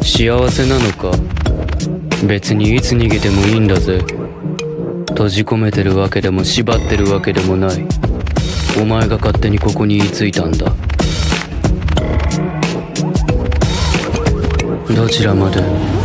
幸せなのか。別にいつ逃げてもいいんだぜ。閉じ込めてるわけでも縛ってるわけでもない。お前が勝手にここに居ついたんだ。どちらまで？